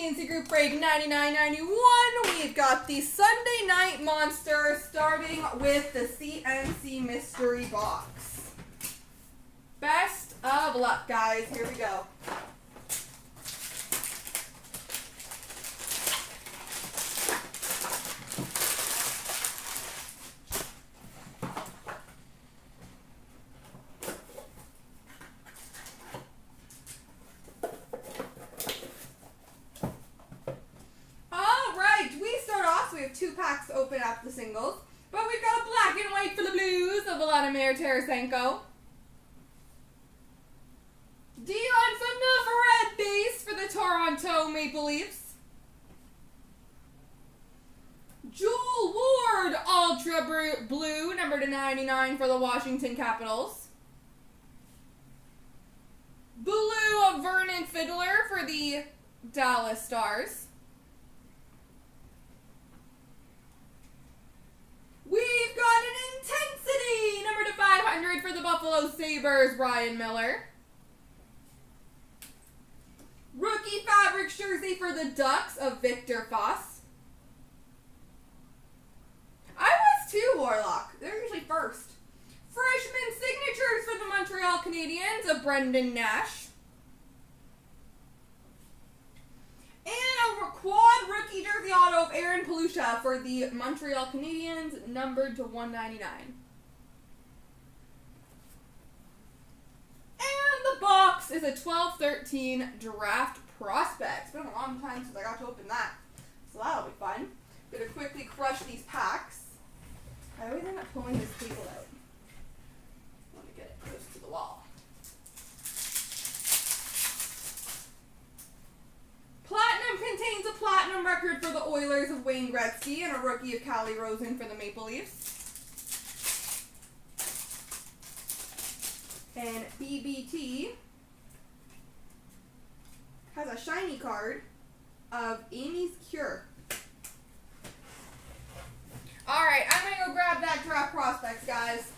CNC Group Break 99.91. We've got the Sunday Night Monster starting with the CNC Mystery Box. Best of luck, guys. Here we go. Open up the singles, but we've got a black and white for the Blues of Vladimir Tarasenko. Dion Phaneuf red base for the Toronto Maple Leafs. Jewel Ward ultra blue number /99 for the Washington Capitals. Blue of Vernon Fiddler for the Dallas Stars. We've got an intensity number /500 for the Buffalo Sabres, Ryan Miller. Rookie fabric jersey for the Ducks of Victor Foss. I was too, Warlock. They're usually first. Freshman signatures for the Montreal Canadiens of Brendan Nash. And a quad rookie jersey auto of Aaron Pelusha for the Montreal Canadiens, numbered /199. And the box is a 12/13 draft prospect. It's been a long time since I got to open that, so that'll be fun. I'm going to quickly crush these packs. I always end up pulling this table out. Let me get it close to the wall. Platinum contains a platinum record for the Oilers of Wayne Gretzky and a rookie of Callie Rosen for the Maple Leafs. And BBT has a shiny card of Amy's Cure. Alright, I'm going to go grab that draft prospects, guys.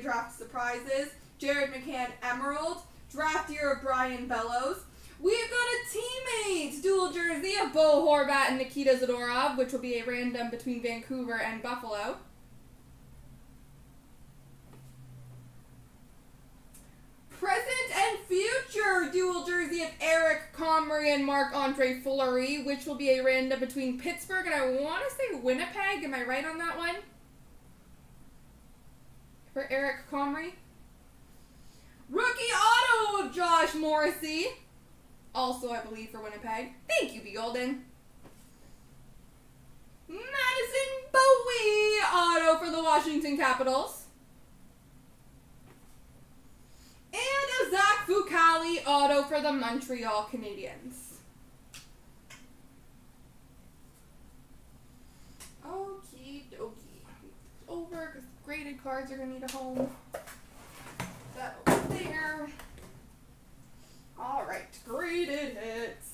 Draft surprises, Jared McCann Emerald, draft year of Brian Bellows. We've got a teammates dual jersey of Bo Horvat and Nikita Zadorov, which will be a random between Vancouver and Buffalo. Present and future dual jersey of Eric Comrie and Marc-Andre Fleury, which will be a random between Pittsburgh and I want to say Winnipeg. Am I right on that one? For Eric Comrie. Rookie auto of Josh Morrissey. Also, I believe, for Winnipeg. Thank you, B. Golden. Madison Bowie auto for the Washington Capitals. And a Zach Fucali auto for the Montreal Canadiens. Okie dokie. It's over. Graded cards are going to need a home. That over there. Alright, graded hits.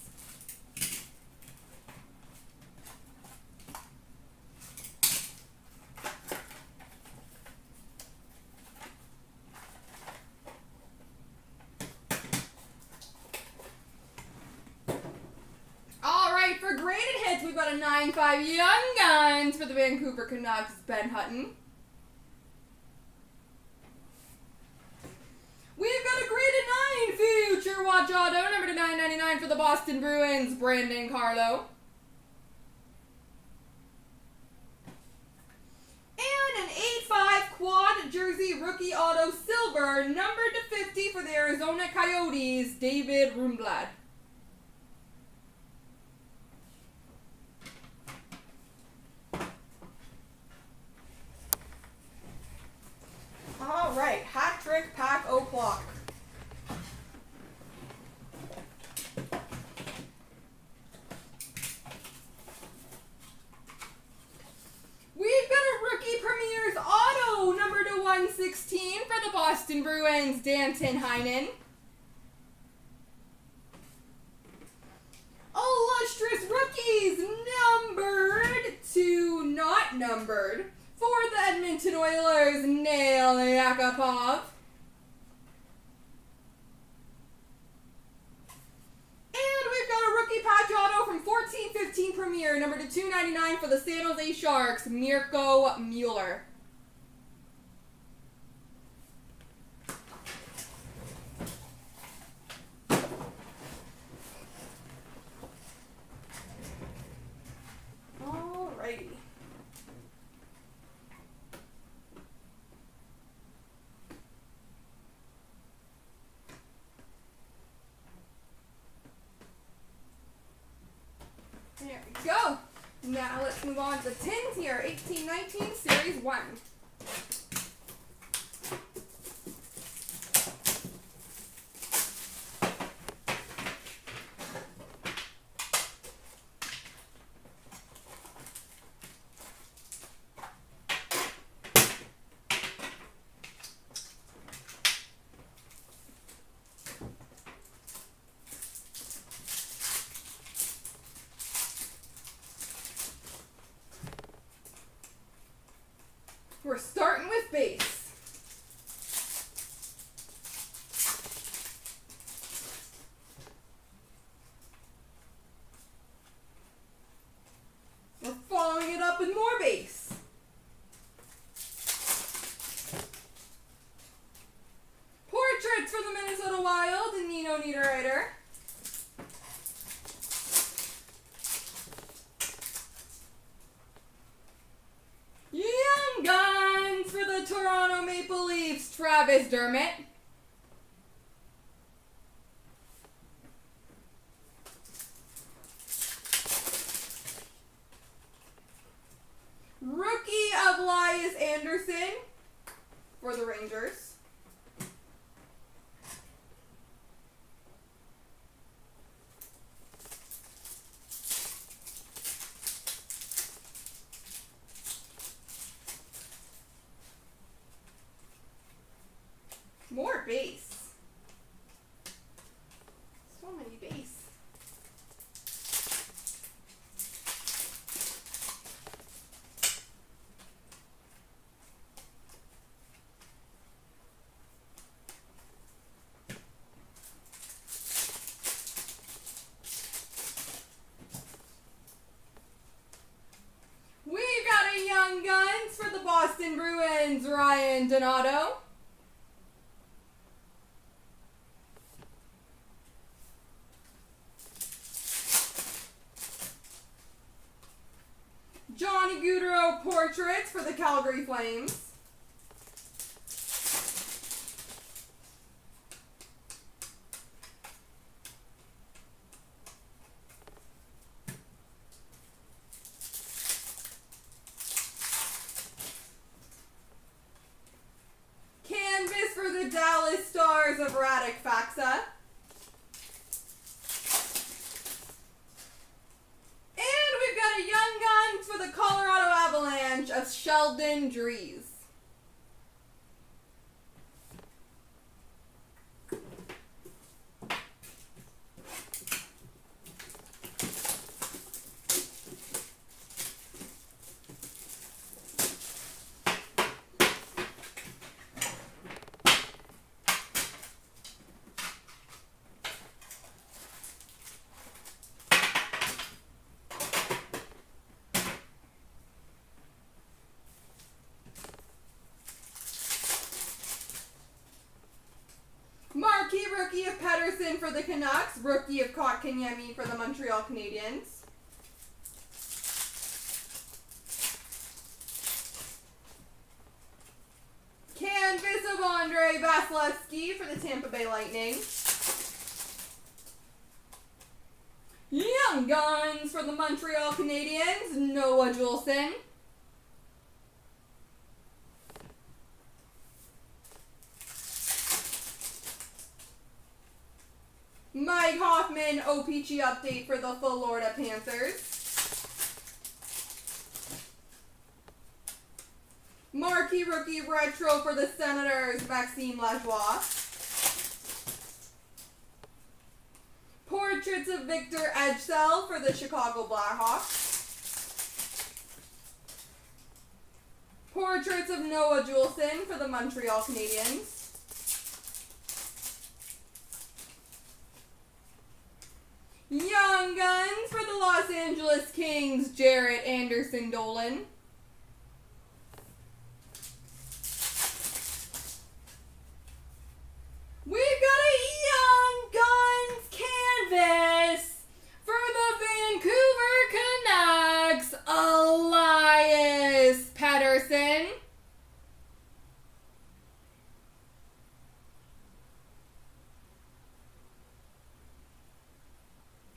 Alright, for graded hits, hits. We've got a 9-5 Young Guns for the Vancouver Canucks, Ben Hutton. We've got a graded 9 Future Watch Auto, number to 999 for the Boston Bruins, Brandon Carlo. And an 8-5 Quad Jersey Rookie Auto Silver, number to 50 for the Arizona Coyotes, David Rundblad. All right, hat trick pack o'clock. We've got a Rookie Premier's Auto, number to 116 for the Boston Bruins, Danton Heinen. Illustrious Rookies, numbered to not numbered, for the Edmonton Oilers, Nail Yakupov. And we've got a Rookie Patch Auto from 14-15 Premier, number to 299 for the San Jose Sharks, Mirko Mueller. Go. Now let's move on to tins here. 18-19 Series 1. We're starting with base. We're following it up with more base. Portraits for the Minnesota Wild and Nino Niederreiter. Travis Dermott. Rookie of Elias Anderson for the Rangers. More base. So many base. We got a Young Guns for the Boston Bruins, Ryan Donato. Portraits for the Calgary Flames. Canvas for the Dallas Stars of Radek Faksa. Of Sheldon Drees. Anderson for the Canucks, rookie of Kotkaniemi for the Montreal Canadiens. Canvas of Andrei Vasilevskiy for the Tampa Bay Lightning. Young Guns for the Montreal Canadiens, Noah Juulsen. Mike Hoffman, OPG update for the Florida Panthers. Marquee Rookie Retro for the Senators, Maxime Lajoie. Portraits of Victor Edgesell for the Chicago Blackhawks. Portraits of Noah Juulsen for the Montreal Canadiens. Young Guns for the Los Angeles Kings, Jared Anderson-Dolan. We've got a Young Guns canvas for the Vancouver Canucks, Elias Petterson.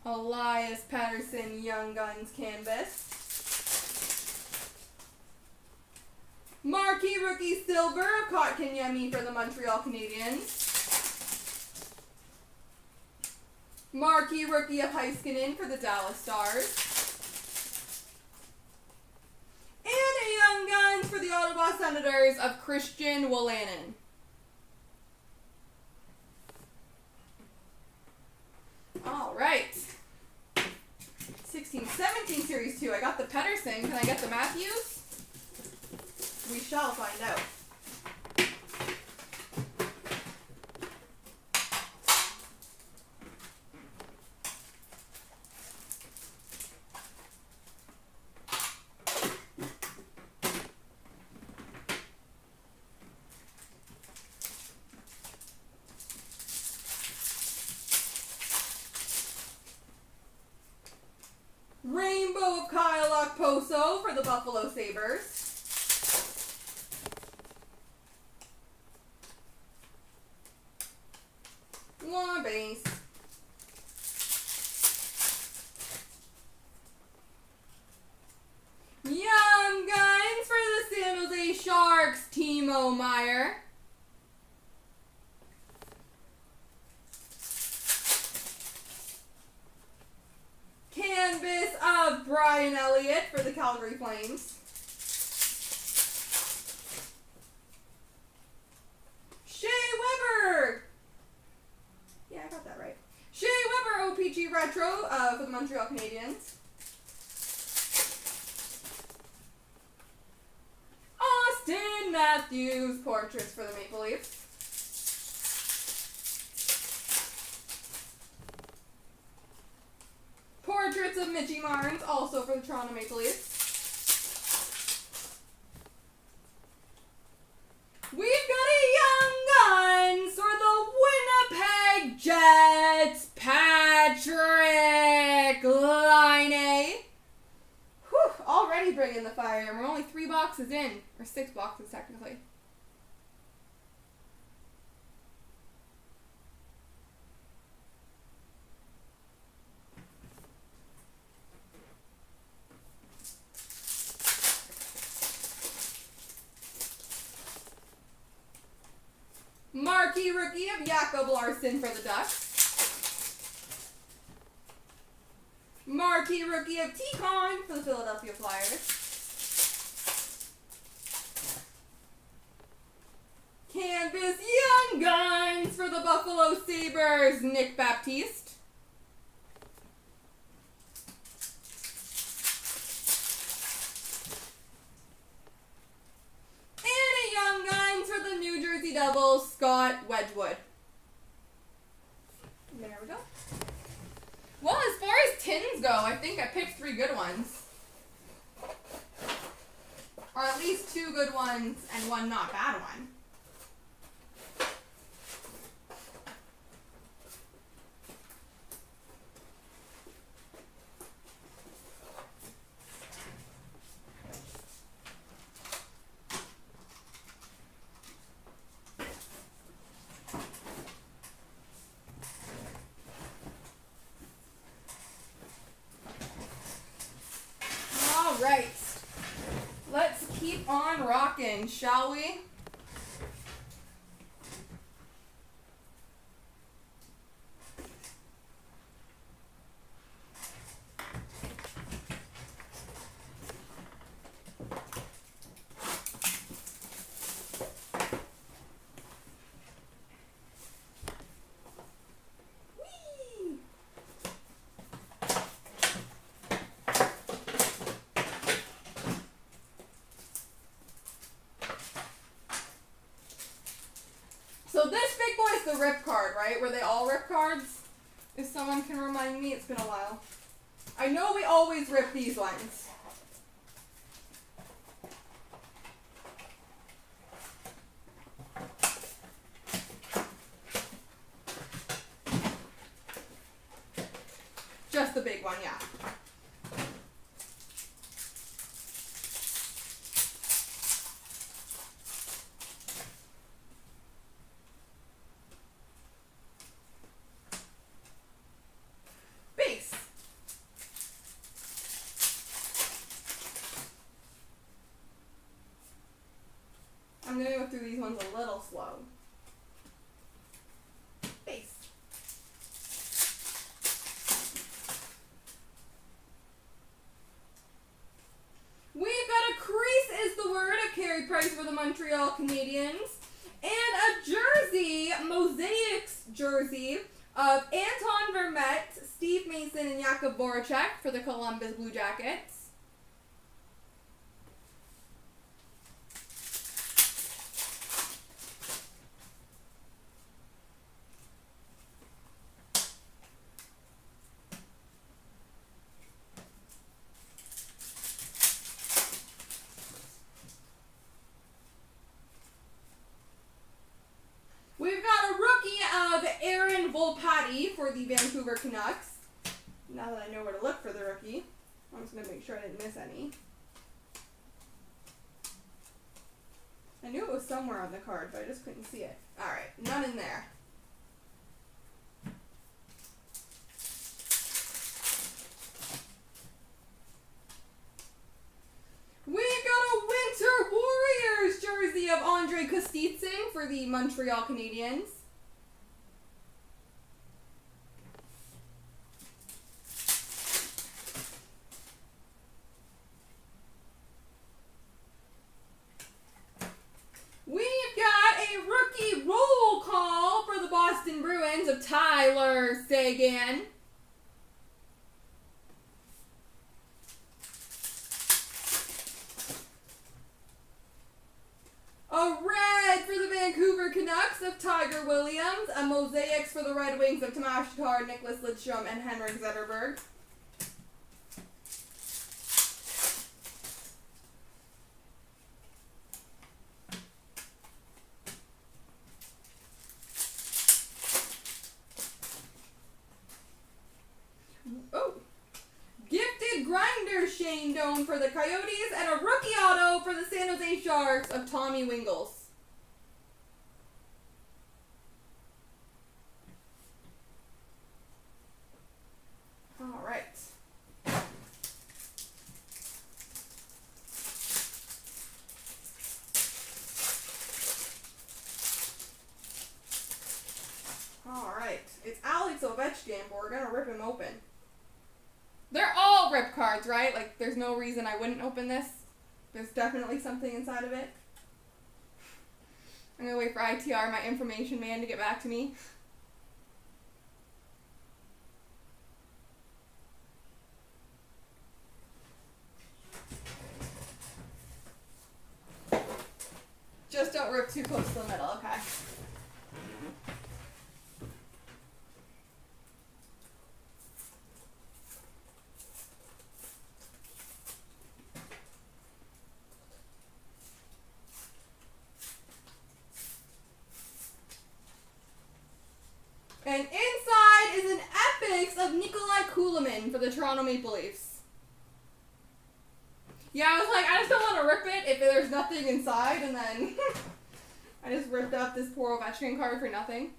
Elias Petterson, Young Guns canvas. Marquee Rookie Silver of Kotkaniemi for the Montreal Canadiens. Marquee Rookie of Heiskanen for the Dallas Stars. And a Young Guns for the Ottawa Senators of Christian Wolanin. All right. 16-17 Series 2. I got the Petterson. Can I get the Matthews? We shall find out. Rainbow of Kyle Okposo for the Buffalo Sabres. One base. Young Guns for the San Jose Sharks, Timo Meier. Canvas of Brian Elliott for the Calgary Flames. Shea Weber. Yeah, I got that right. Shea Weber, OPG Retro for the Montreal Canadiens. Austin Matthews, Portraits for the Maple Leafs. Portraits of Mitchie Marnes, also for the Toronto Maple Leafs. We've got a Young Guns for the Winnipeg Jets, Patrick Laine. Whew, already bringing the fire. We're only 3 boxes in, or 6 boxes technically. Marquee Rookie of Jacob Larson for the Ducks. Marquee Rookie of T-Con for the Philadelphia Flyers. Canvas Young Guns for the Buffalo Sabres, Nick Baptiste. Double Scott Wedgwood. There we go. Well, as far as tins go, I think I picked 3 good ones. Or at least 2 good ones and 1 not bad one. right. Let's keep on rocking, shall we? The rip card, right? Were they all rip cards? If someone can remind me, it's been a while. I know we always rip these ones. Just the big one, yeah. Through these ones a little slow. Base. We've got a crease is the word, a carry price for the Montreal Canadiens, and a jersey, Mosaics jersey of Anton Vermette, Steve Mason, and Jakub Voracek for the Columbus Blue Jackets. For the Vancouver Canucks. Now that I know where to look for the rookie, I'm just going to make sure I didn't miss any. I knew it was somewhere on the card, but I just couldn't see it. Alright, none in there. We've got a Winter Warriors jersey of Andre Kostitsyn for the Montreal Canadiens. Again. A red for the Vancouver Canucks of Tiger Williams. A mosaics for the Red Wings of Tomas Tatar, Nicholas Lidstrom, and Henrik Zetterberg. For the Coyotes, and a rookie auto for the San Jose Sharks of Tommy Wingels. All right. All right. It's Alex Ovechkin, but we're going to rip him open. They're all rip cards, right? Like, there's no reason I wouldn't open this. There's definitely something inside of it. I'm going to wait for ITR, my information man, to get back to me. Just don't rip too close to the middle, okay? And inside is an epics of Nikolai Kuhlman for the Toronto Maple Leafs. Yeah, I was like, I just don't want to rip it if there's nothing inside, and then I just ripped up this poor Ovechkin card for nothing.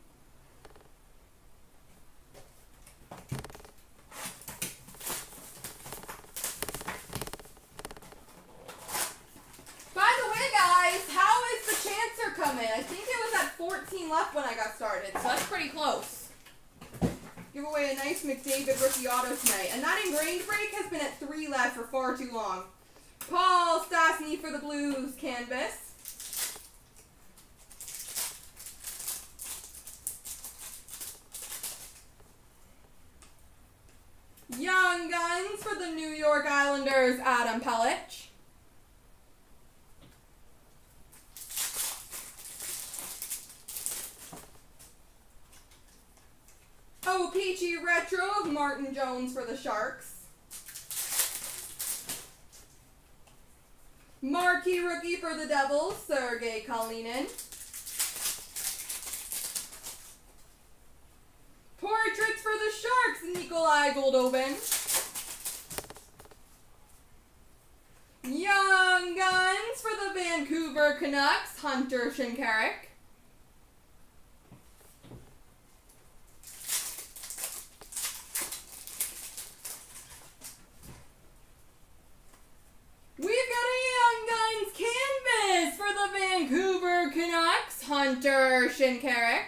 16 left when I got started, so that's pretty close. Give away a nice McDavid rookie auto tonight. And that ingrained break has been at 3 left for far too long. Paul Stastny for the Blues canvas. Young Guns for the New York Islanders, Adam Pelich. Oh, Peachy Retro of Martin Jones for the Sharks. Marquee Rookie for the Devils, Sergei Kalinin. Portraits for the Sharks, Nikolai Goldobin. Young Guns for the Vancouver Canucks, Hunter Shinkaruk. Hunter Shinkaruk.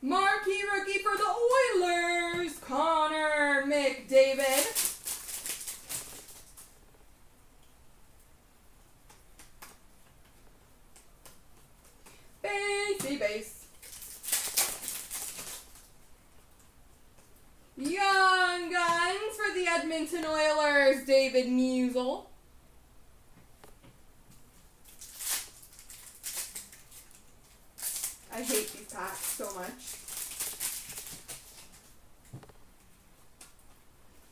Marquee Rookie for the Oilers, Connor McDavid. Basey Base. Young Guns for the Edmonton Oilers, David Musil. I hate these packs so much.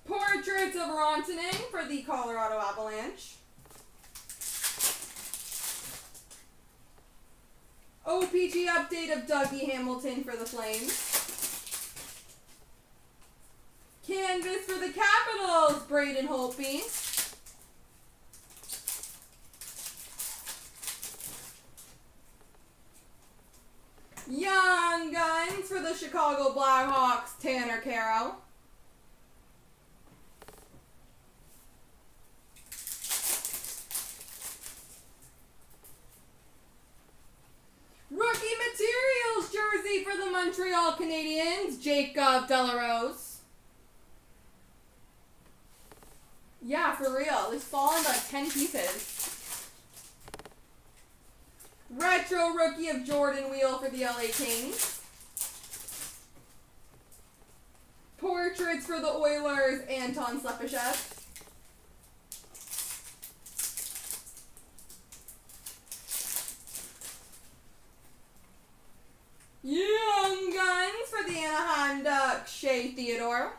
Portraits of Rantanen for the Colorado Avalanche. OPG update of Dougie Hamilton for the Flames. Canvas for the Capitals, Braden Holtby. Young Guns for the Chicago Blackhawks, Tanner Carroll. Rookie Materials jersey for the Montreal Canadiens, Jacob de la Rose. Yeah, for real. It's fallen by 10 pieces. Retro Rookie of Jordan Wheel for the LA Kings. Portraits for the Oilers, Anton Slepyshev. Young Guns for the Anaheim Ducks, Shea Theodore.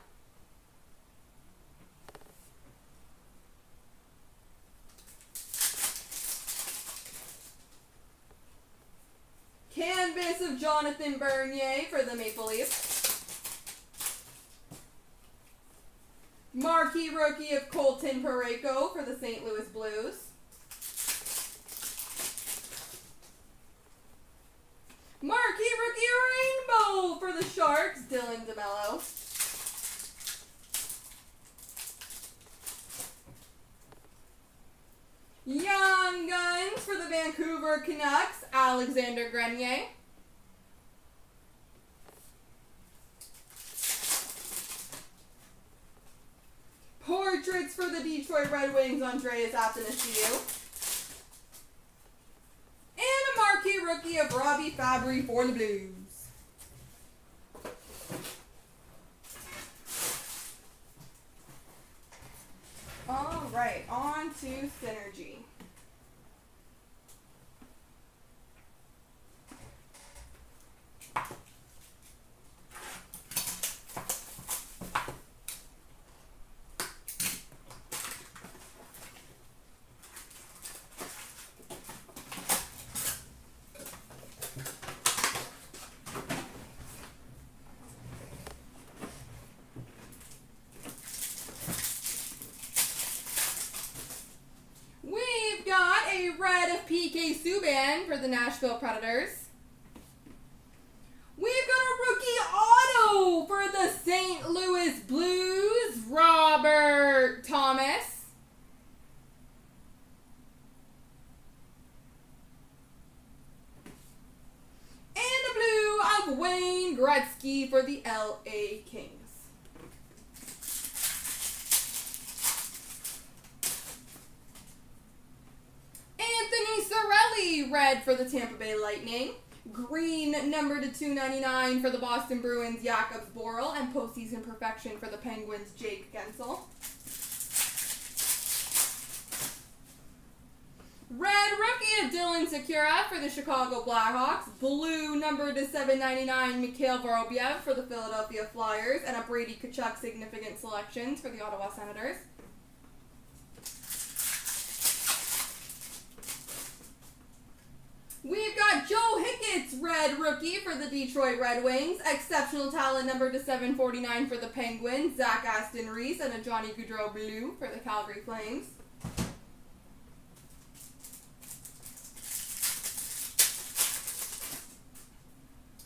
Canvas of Jonathan Bernier for the Maple Leafs. Marquee Rookie of Colton Parayko for the St. Louis Blues. Marquee Rookie Rainbow for the Sharks, Dylan DeMello. Young Guns for the Vancouver Canucks, Alexander Grenier. Portraits for the Detroit Red Wings, Andreas Athanasiou. And a marquee rookie of Robbie Fabry for the Blues. Alright, on to Synergy. P.K. Subban for the Nashville Predators. We've got a rookie auto for the St. Louis Blues, Robert Thomas. And the blue of Wayne Gretzky for the LA Kings. Anthony Cirelli, red for the Tampa Bay Lightning. Green, numbered to 299 for the Boston Bruins, Jakobs Borrell, and postseason perfection for the Penguins, Jake Gensel. Red rookie of Dylan Sikura for the Chicago Blackhawks. Blue, numbered to 799, Mikhail Vorobiev for the Philadelphia Flyers, and a Brady Tkachuk significant selections for the Ottawa Senators. We've got Joe Hickett's red rookie for the Detroit Red Wings. Exceptional talent number to 749 for the Penguins. Zach Aston-Reese and a Johnny Gaudreau blue for the Calgary Flames.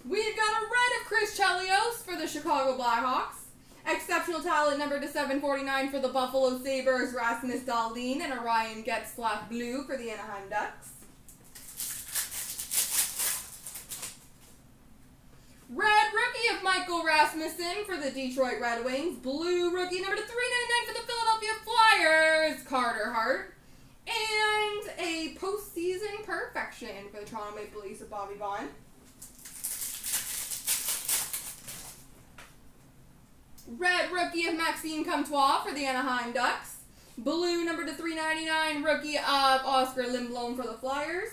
We've got a red of Chris Chelios for the Chicago Blackhawks. Exceptional talent number to 749 for the Buffalo Sabres. Rasmus Dahlin and a Ryan Getzlaf blue for the Anaheim Ducks. Red rookie of Michael Rasmussen for the Detroit Red Wings. Blue rookie number to 399 for the Philadelphia Flyers, Carter Hart. And a postseason perfection for the Toronto Maple Leafs of Bobby Vaughn. Red rookie of Maxime Comtois for the Anaheim Ducks. Blue number to 399, rookie of Oscar Lindblom for the Flyers.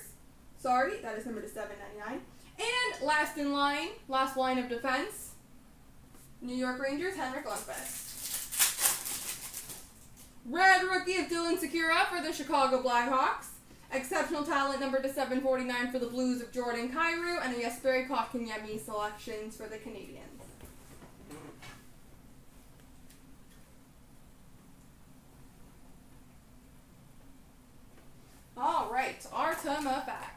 Sorry, that is number to 799. And last in line, last line of defense, New York Rangers, Henrik Lundqvist. Red rookie of Dylan Sikura for the Chicago Blackhawks. Exceptional talent number to 749 for the Blues of Jordan Kyrou, and the Jesperi Kotkaniemi selections for the Canadiens. All right, our time up back.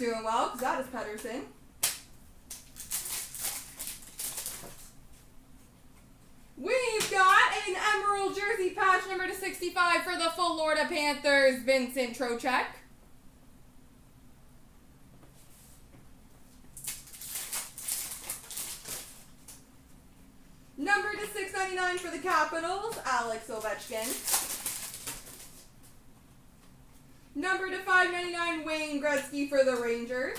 Doing well, because that is Petterson. We've got an emerald jersey patch number to 65 for the Florida Panthers, Vincent Trocheck. Number to 699 for the Capitals, Alex Ovechkin. Number to 599, Wayne Gretzky for the Rangers.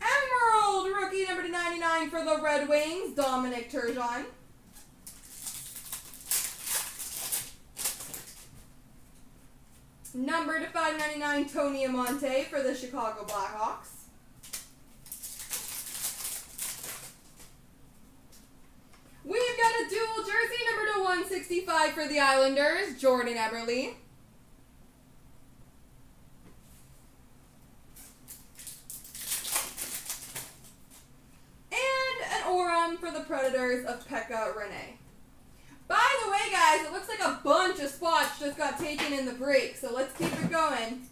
Emerald rookie number to 99 for the Red Wings, Dominic Turgeon. Number to 599, Tony Amonte for the Chicago Blackhawks. We've got a dual jersey number to 165 for the Islanders, Jordan Eberle. And an Orem for the Predators of Pekka Rinne. By the way, guys, it looks like a bunch of spots just got taken in the break, so let's keep it going.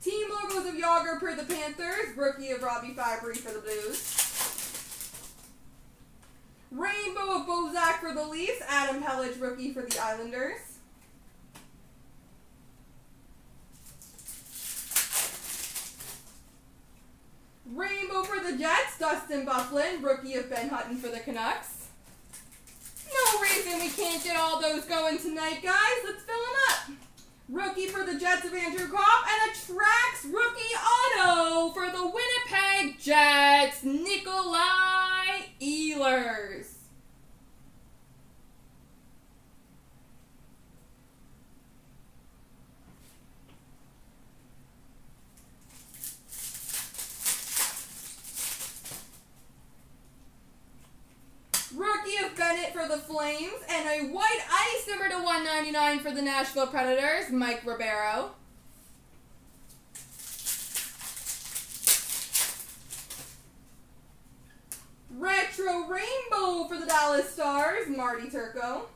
Team logos of Yager for the Panthers, rookie of Robbie Fabry for the Blues. Rainbow of Bozak for the Leafs, Adam Pellich, rookie for the Islanders. Rainbow for the Jets, Dustin Byfuglien, rookie of Ben Hutton for the Canucks. No no reason we can't get all those going tonight, guys. Let's fill them up. Rookie for the Jets of Andrew Kopp, and a Trax rookie auto for the Winnipeg Jets, Nikolai Ehlers. Rookie of Bennett for the Flames, and a white ice number /199 for the Nashville Predators, Mike Ribeiro. Retro Rainbow for the Dallas Stars, Marty Turco.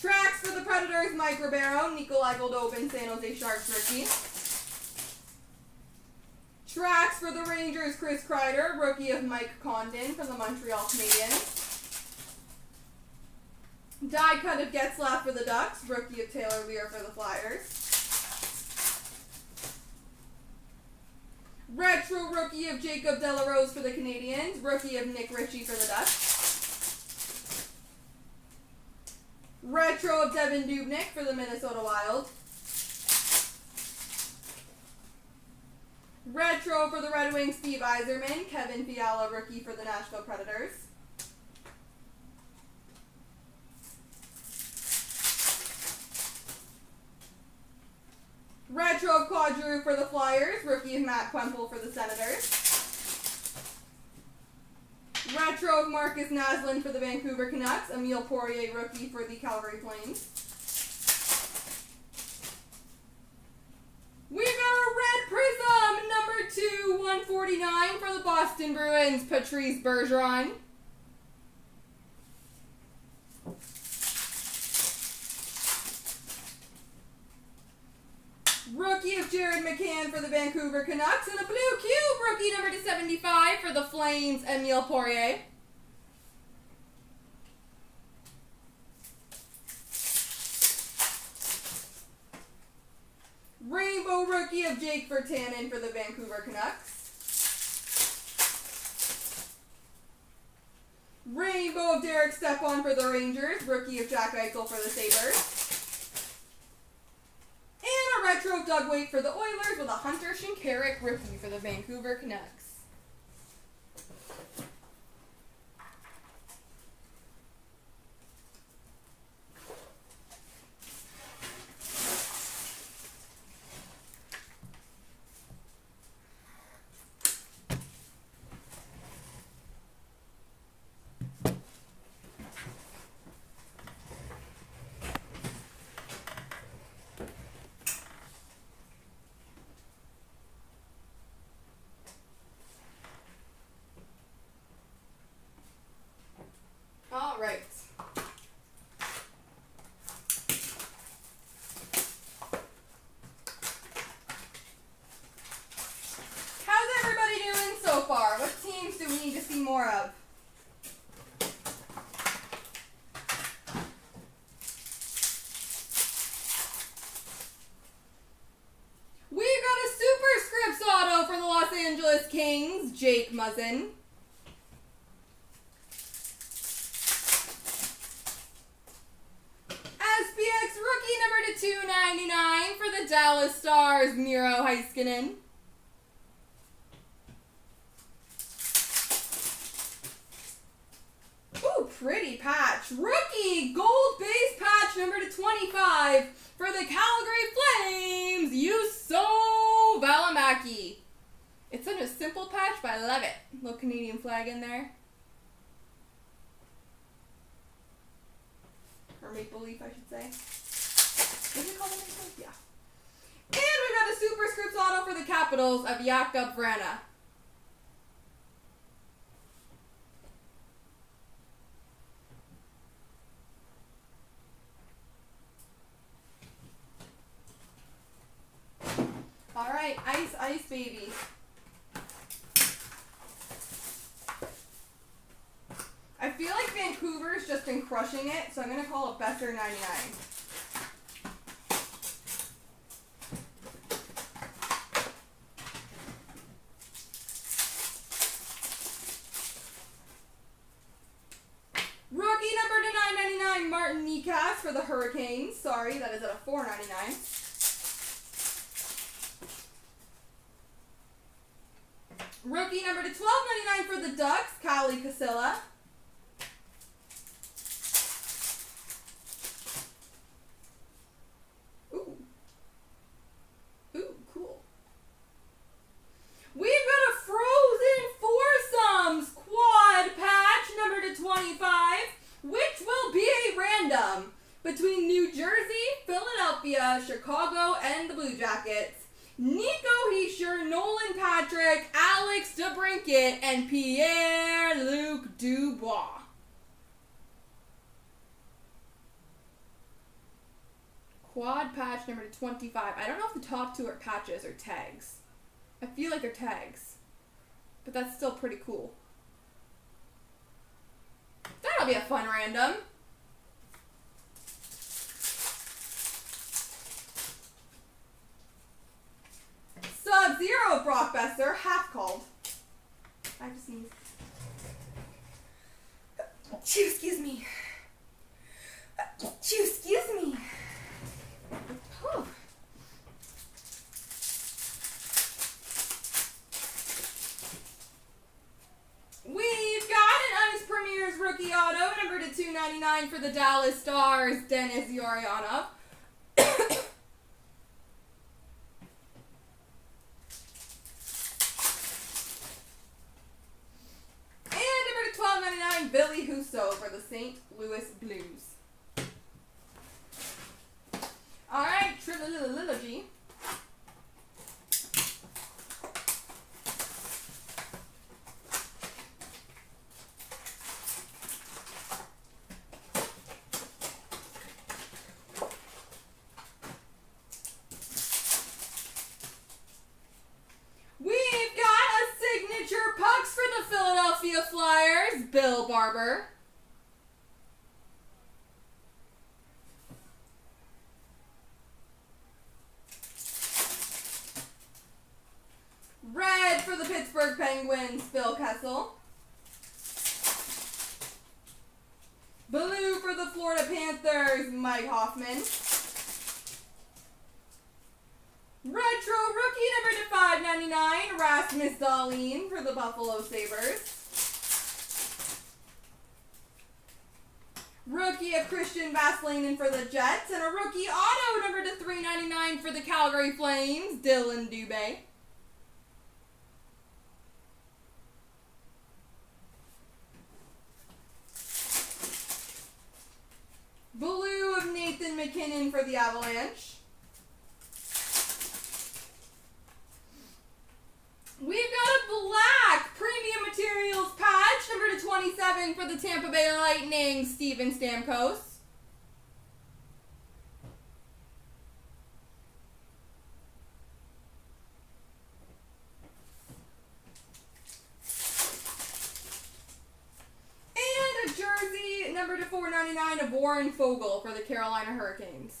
Tracks for the Predators, Mike Ribeiro, Nikolai Goldobin, San Jose Sharks rookie. Tracks for the Rangers, Chris Kreider, rookie of Mike Condon from the Montreal Canadiens. Die cut of Getzlaf for the Ducks, rookie of Taylor Lear for the Flyers. Retro rookie of Jacob de la Rose for the Canadiens, rookie of Nick Ritchie for the Ducks. Retro of Devin Dubnyk for the Minnesota Wild. Retro for the Red Wings, Steve Yzerman, Kevin Fiala, rookie for the Nashville Predators. Retro of Claude Giroux for the Flyers, rookie of Matt Quemple for the Senators. Retro of Marcus Naslund for the Vancouver Canucks, Emile Poirier, rookie for the Calgary Flames. We've got a red prism, number 2/149 for the Boston Bruins, Patrice Bergeron. Rookie of Jared McCann for the Vancouver Canucks, and a blue cube, rookie number /275 for the Flames, Emile Poirier. Rainbow rookie of Jake Virtanen for the Vancouver Canucks. Rainbow of Derek Stepan for the Rangers, rookie of Jack Eichel for the Sabres. And a retro of Doug Weight for the Oilers with a Hunter Shinkaruk rookie for the Vancouver Canucks. Kings, Jake Muzzin. SPX rookie number /299 for the Dallas Stars, Miro Heiskanen. Ooh, pretty patch. Rookie gold base patch number /25 for the Calgary Flames, Juuso Välimäki. It's such a simple patch, but I love it. Little Canadian flag in there. Or Maple Leaf, I should say. Is it called a Maple Leaf? Yeah. And we got a superscripts auto for the Capitals of Jakub Vrána. All right, ice, ice, baby. I feel like Vancouver's just been crushing it, so I'm going to call it Besser 99. for the Hurricanes. Sorry, that is at a $4.99. Rookie number to $12.99 for the Ducks, Callie Rosen. Ooh, cool. We've got a Frozen Foursomes quad patch number to 25, which will be a random between New Jersey, Philadelphia, Chicago, and the Blue Jackets. Nico Heischer, Nolan Patrick, Alex DeBrincat, and Pierre-Luc Dubois. Quad patch number 25. I don't know if the top two are patches or tags. I feel like they're tags. But that's still pretty cool. That'll be a fun random. Sub-Zero Brock Besser, half called. I just need. Excuse me. Excuse me. Oh. We've got an Un's Premier's rookie auto, number to 299 for the Dallas Stars, Denis Yoryanov. Billy Husso for the St. Louis Blues. Alright, Trilogy. Bill Barber. Red for the Pittsburgh Penguins, Phil Kessel. Blue for the Florida Panthers, Mike Hoffman. Retro rookie number to 599, Rasmus Dahlin for the Buffalo Sabres. Rookie of Christian Vasilevskiy for the Jets, and a rookie auto number to 399 for the Calgary Flames, Dylan Dubé. Blue of Nathan MacKinnon for the Avalanche. We've got a black premium materials patch, number to 27 for the Tampa Bay Lightning, Steven Stamkos. And a jersey, number to 499 of Warren Fogle for the Carolina Hurricanes.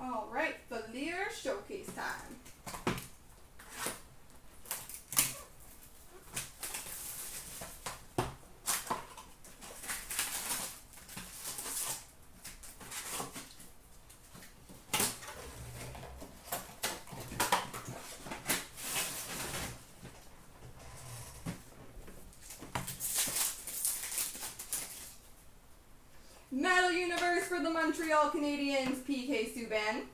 All right, Fleer showcase time. Metal Universe for the Montreal Canadiens, P.K. Subban.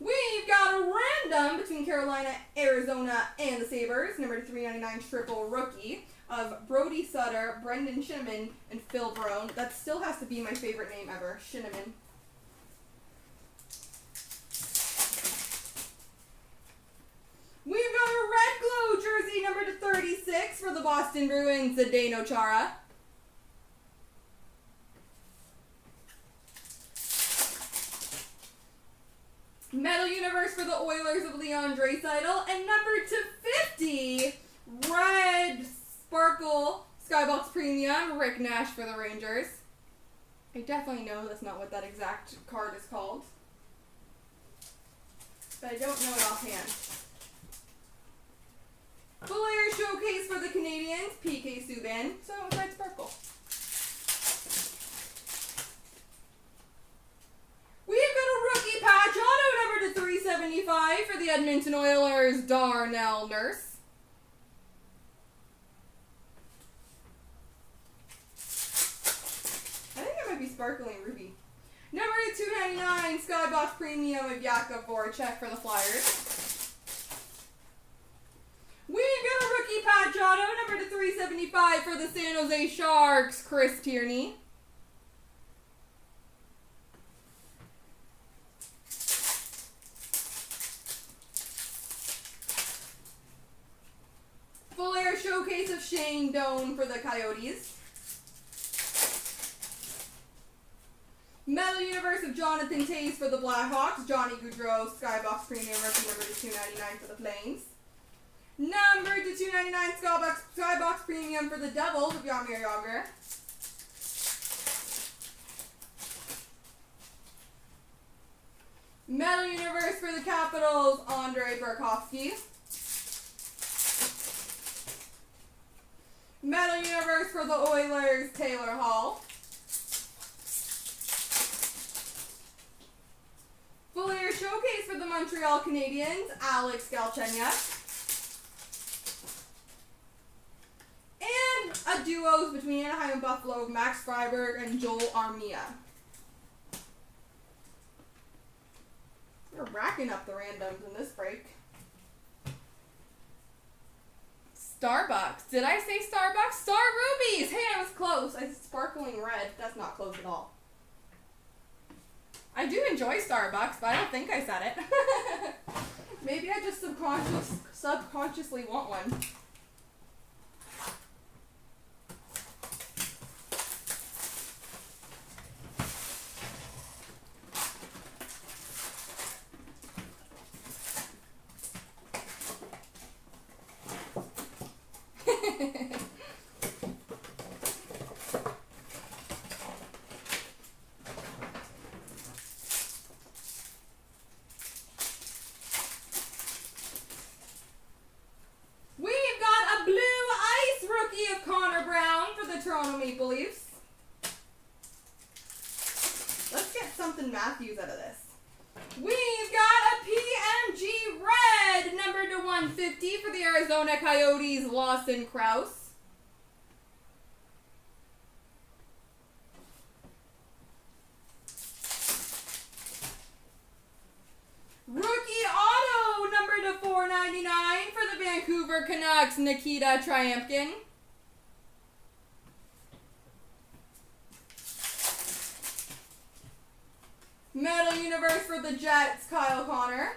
We've got a random between Carolina, Arizona, and the Sabres, number 399 triple rookie of Brody Sutter, Brendan Shinneman, and Phil Brown. That still has to be my favorite name ever, Shinneman. We've got a red glow jersey number to 36 for the Boston Bruins, Zdeno Chara. Metal Universe for the Oilers of Leon Draisaitl, and number to 50, red sparkle Skybox Premium, Rick Nash for the Rangers. I definitely know that's not what that exact card is called, but I don't know it offhand. Player showcase for the Canadiens, P.K. Subban. So it was like Sparkle. We've got a rookie patch auto number to 375 for the Edmonton Oilers, Darnell Nurse. Sparkling Ruby. Number 299, Skybox Premium of Jakob Voracek for the Flyers. We've got a rookie patch auto, number to 375 for the San Jose Sharks, Chris Tierney. Full air showcase of Shane Doan for the Coyotes. Metal Universe of Jonathan Toews for the Blackhawks. Johnny Gaudreau, Skybox Premium Rookie number to 299 for the Flames. Number to 299, Skybox Premium for the Devils of Jaromir Jagr. Metal Universe for the Capitals, Andrei Burakovsky. Metal Universe for the Oilers, Taylor Hall. Full air showcase for the Montreal Canadiens, Alex Galchenyuk. And a duos between Anaheim and Buffalo, Max Freiberg and Joel Armia. They're racking up the randoms in this break. Starbucks. Did I say Starbucks? Star Rubies! Hey, I was close. I said sparkling red. That's not close at all. I do enjoy Starbucks, but I don't think I said it. Maybe I just subconsciously want one. Matthews out of this. We've got a PMG Red, number to 150 for the Arizona Coyotes, Lawson Krause. Rookie Auto, number to 499 for the Vancouver Canucks, Nikita Triamkin. Metal Universe for the Jets, Kyle Connor.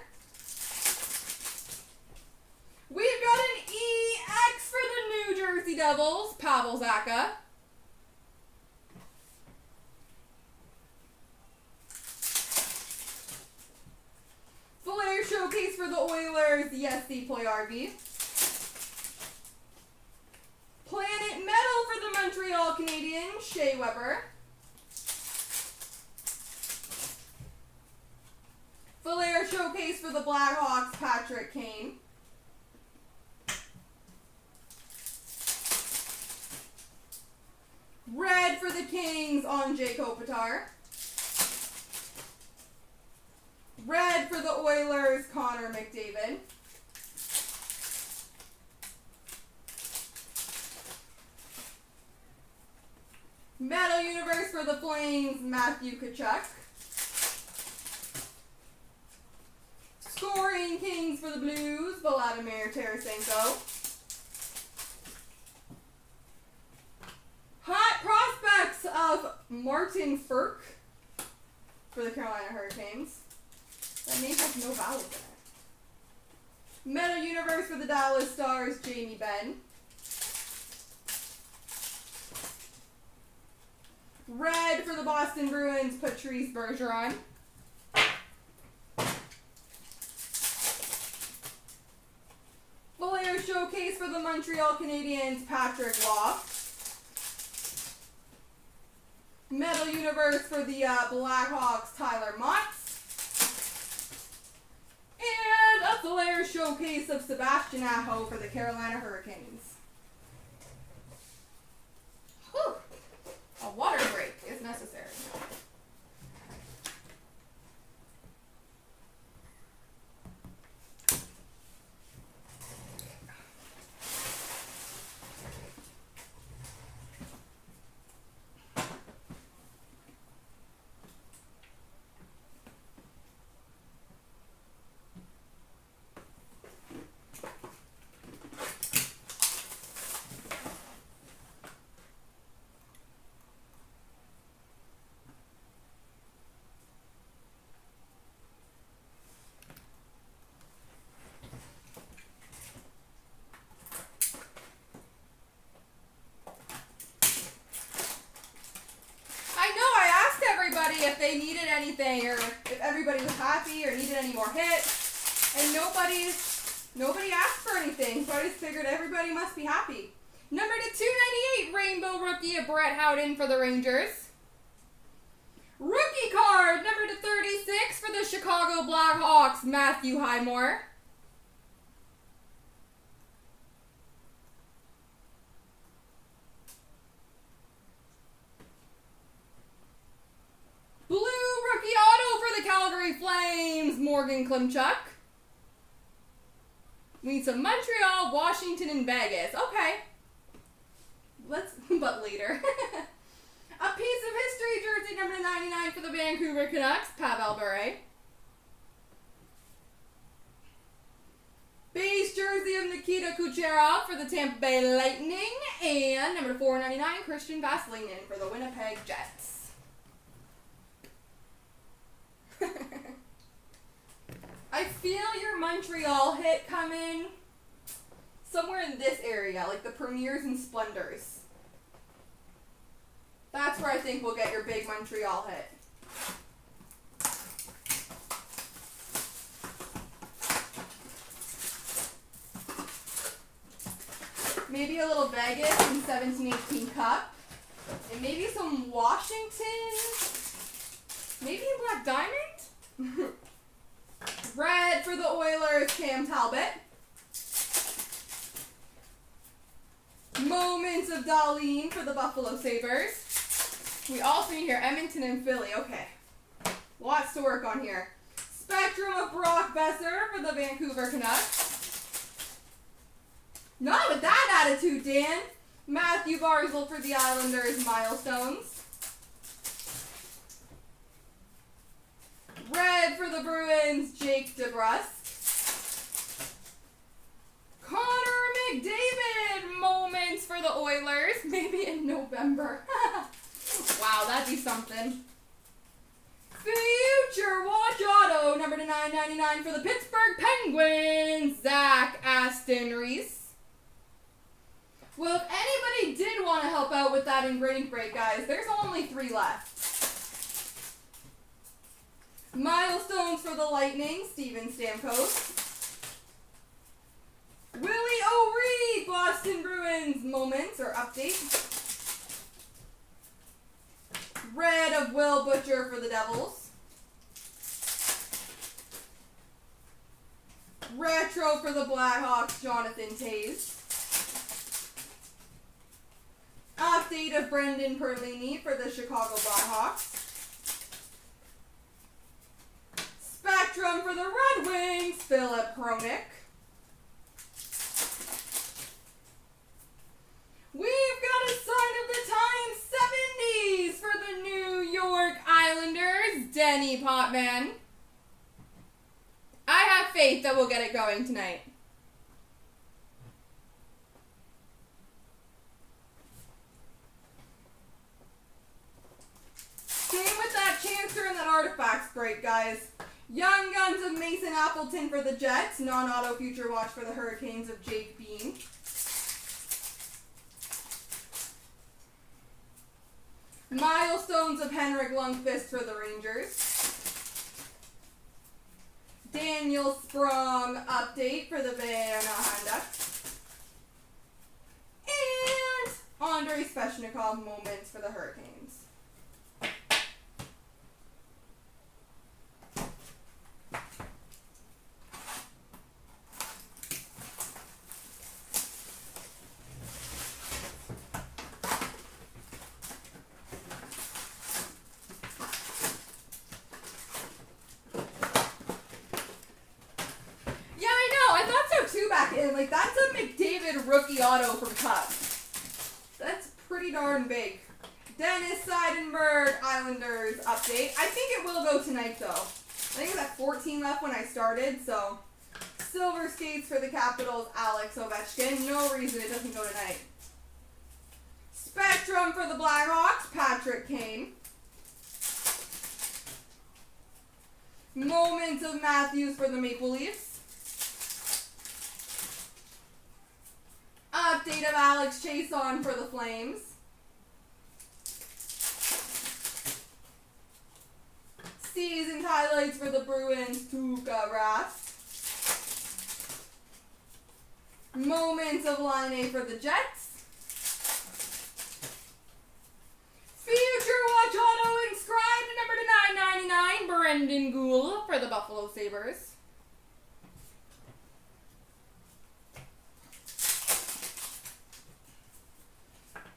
We've got an EX for the New Jersey Devils, Pavel Zacha. Full air showcase for the Oilers, Jesse Puljujärvi. Planet Metal for the Montreal Canadiens, Shea Weber. Full air showcase for the Blackhawks, Patrick Kane. Red for the Kings, Andrei Kopitar. Red for the Oilers, Connor McDavid. Metal Universe for the Flames, Matthew Tkachuk. Scoring Kings for the Blues, Vladimir Tarasenko. Hot prospects of Martin Ferk for the Carolina Hurricanes. That name has no vowels in it. Metal Universe for the Dallas Stars, Jamie Benn. Red for the Boston Bruins, Patrice Bergeron. Showcase for the Montreal Canadiens, Patrick Law. Metal Universe for the Blackhawks, Tyler Mott. And a Flair showcase of Sebastian Aho for the Carolina Hurricanes. Whew. A water break is necessary. If they needed anything, or if everybody was happy or needed any more hits, and nobody asked for anything, so I just figured everybody must be happy. Number to 298, Rainbow Rookie of Brett Howden for the Rangers. Rookie card, number to 36 for the Chicago Blackhawks, Matthew Highmore. Flames, Morgan Klimchuk. We need some Montreal, Washington, and Vegas. Okay. But later. A piece of history jersey, number 99 for the Vancouver Canucks, Pavel Bure. Base jersey of Nikita Kucherov for the Tampa Bay Lightning, and number 499, Christian Vasilinin for the Winnipeg Jets. I feel your Montreal hit coming somewhere in this area, like the Premiers and Splendors. That's where I think we'll get your big Montreal hit. Maybe a little Vegas in 17-18 Cup. And maybe some Washington. Maybe a Black Diamond? Red for the Oilers, Cam Talbot. Moments of Darlene for the Buffalo Sabres. We also need here Edmonton and Philly. Okay. Lots to work on here. Spectrum of Brock Besser for the Vancouver Canucks. Not with that attitude, Dan. Matthew Barzal for the Islanders, Milestones. Red for the Bruins, Jake DeBrusk. Connor McDavid, moments for the Oilers, maybe in November. Wow, that'd be something. Future Watch Auto, number to 999 for the Pittsburgh Penguins, Zach Aston-Reese. Well, if anybody did want to help out with that ingrained break, guys, there's only 3 left. Milestones for the Lightning, Steven Stamkos. Willie O'Ree, Boston Bruins, moments or update. Red of Will Butcher for the Devils. Retro for the Blackhawks, Jonathan Toews. Update of Brendan Perlini for the Chicago Blackhawks. Spectrum for the Red Wings, Philip Kronik. We've got a sign of the times 70s for the New York Islanders, Denny Potman. I have faith that we'll get it going tonight. Same with that Chancer and that Artifacts break, guys. Young Guns of Mason Appleton for the Jets. Non-auto future watch for the Hurricanes of Jake Bean. Milestones of Henrik Lundqvist for the Rangers. Daniel Sprong update for the Vienna Honda. And Andrei Sveshnikov moments for the Hurricanes. auto from Cubs. That's pretty darn big. Dennis Seidenberg, Islanders update. I think it will go tonight, though. I think it was at 14 left when I started, so. Silver skates for the Capitals, Alex Ovechkin. No reason it doesn't go tonight. Spectrum for the Blackhawks, Patrick Kane. Moments of Matthews for the Maple Leafs. Update of Alex Chason for the Flames. Season highlights for the Bruins, Tuukka Rask. Moments of Line A for the Jets. Future Watch Auto inscribed at number to 999, Brendan Gould for the Buffalo Sabres.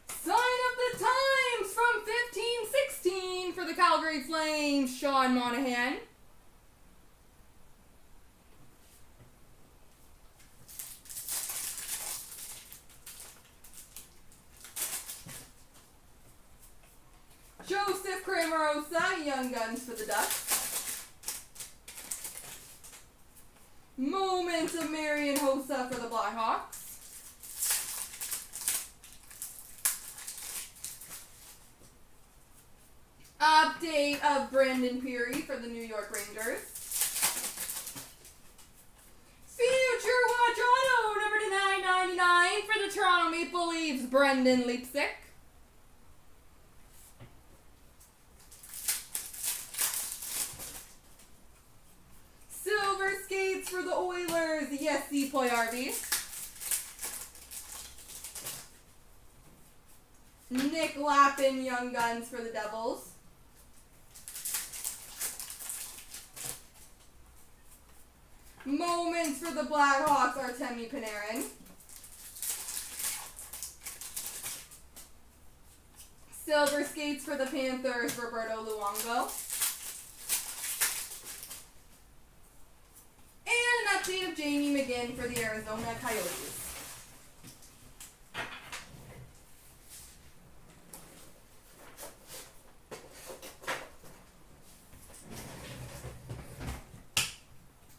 Sign of the Times from 1516 for the Calgary Flames, Sean Monahan. Joseph Cramarosa, Young Guns for the Ducks. Moments of Marian Hossa for the Blackhawks. Update of Brandon Peary for the New York Rangers. Future Watch Auto, number to 999 for the Toronto Maple Leafs, Brendan Leipzig. For the Oilers, Jesse Pojärvi. Nick Lappin, Young Guns for the Devils. Moments for the Blackhawks, Artemi Panarin. Silver skates for the Panthers, Roberto Luongo. Update of Jamie McGinn for the Arizona Coyotes.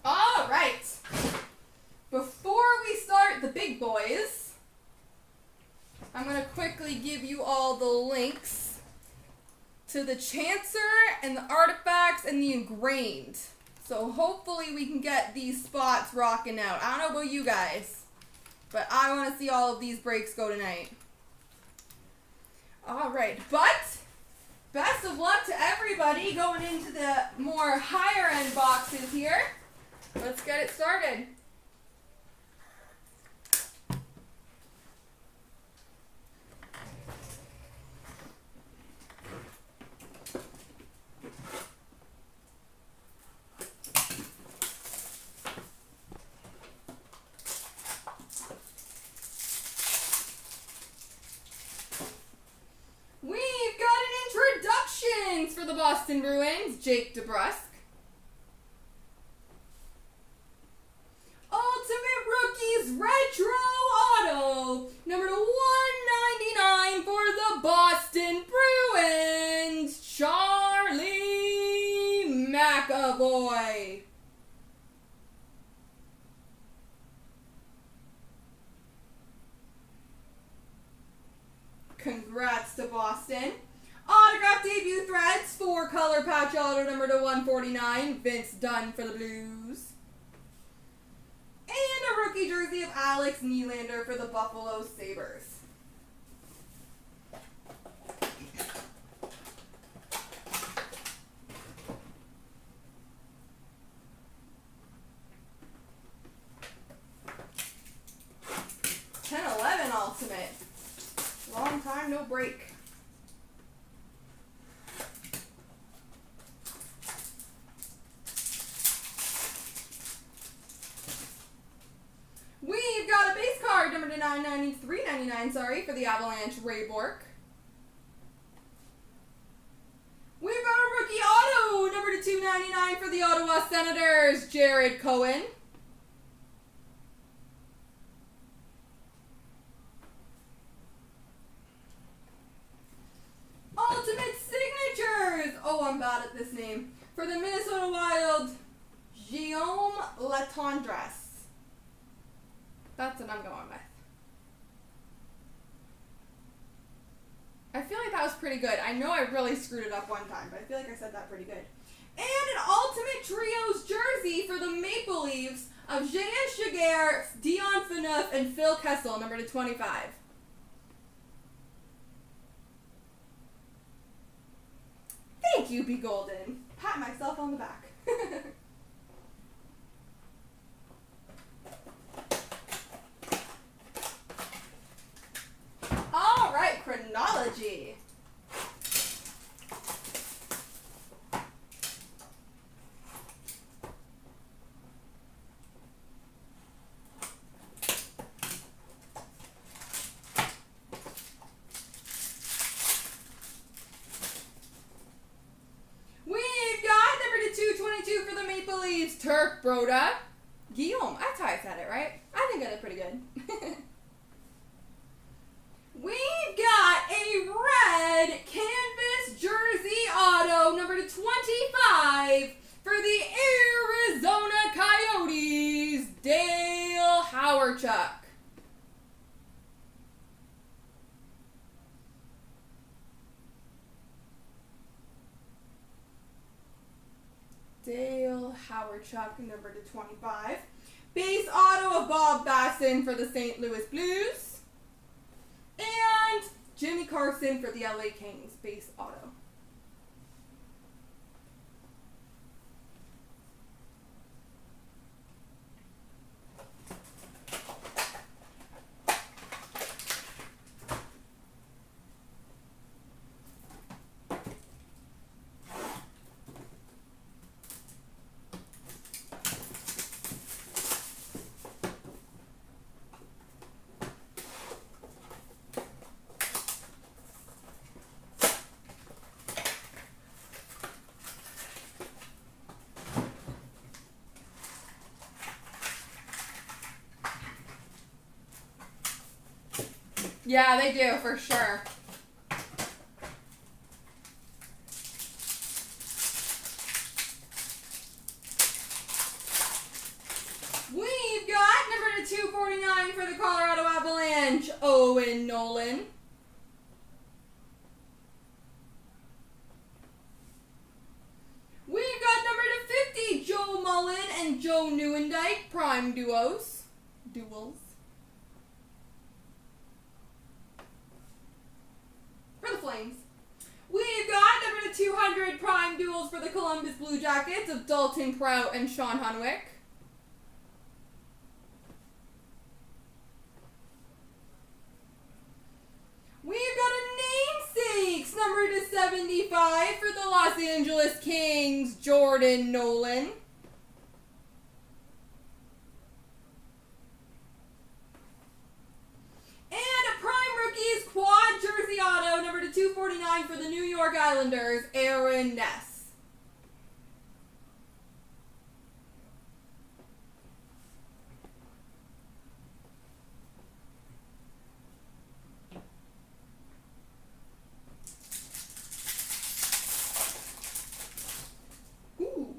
All right. Before we start the big boys, I'm going to quickly give you all the links to the Chancer and the Artifacts and the Ingrained. So hopefully we can get these spots rocking out. I don't know about you guys, but I want to see all of these breaks go tonight. All right, but best of luck to everybody going into the more higher-end boxes here. Let's get it started. For the Boston Bruins, Jake DeBrusk. Ultimate Rookies Retro Auto, number 199 for the Boston Bruins, Charlie McAvoy. Congrats to Boston. Autograph debut threads, 4-color patch auto number to 149, Vince Dunn for the Blues. And a rookie jersey of Alex Nylander for the Buffalo Sabres. For the Avalanche, Ray Bourque. We've got a rookie auto, number to 299 for the Ottawa Senators, Jared Cohen. bad at this name. For the Minnesota Wild, Guillaume Latendresse. That's what I'm going with. I feel like that was pretty good. I know I really screwed it up one time, but I feel like I said that pretty good. And an Ultimate Trios jersey for the Maple Leafs of J.S. Jaguar, Dion Phaneuf, and Phil Kessel, number 25. Thank you, Be Golden. Pat myself on the back. All right, chronology. Turk Broda. Guillaume. That's how I said it, right? I think I did pretty good. We've got a red canvas jersey auto, number 25, for the Arizona Coyotes, Dale Hawerchuk. Dale Hawerchuk, number 25. Base auto of Bob Bassin for the St. Louis Blues. And Jimmy Carson for the LA Kings, base auto. Yeah, they do, for sure. We've got number 249 for the Colorado Avalanche, Owen Nolan. We've got number 50, Joe Mullen and Joe Neuendijk, prime duos. Duels. We've got number 200 prime duels for the Columbus Blue Jackets of Dalton Prout and Sean Hunwick. We've got a namesakes number 75 for the Los Angeles Kings, Jordan Nolan. For the New York Islanders, Aaron Ness. Ooh.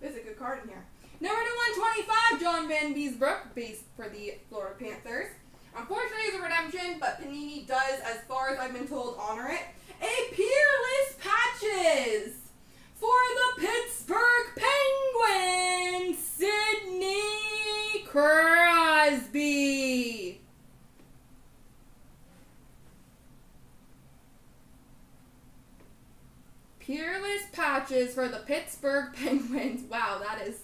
There's a good card in here. Number 125, John Van Beesbrook, base for the Florida Panthers. Unfortunately, it's a redemption, but Panini does, as far as I've been told, honor it. A Peerless Patches for the Pittsburgh Penguins, Sidney Crosby. Peerless Patches for the Pittsburgh Penguins. Wow, that is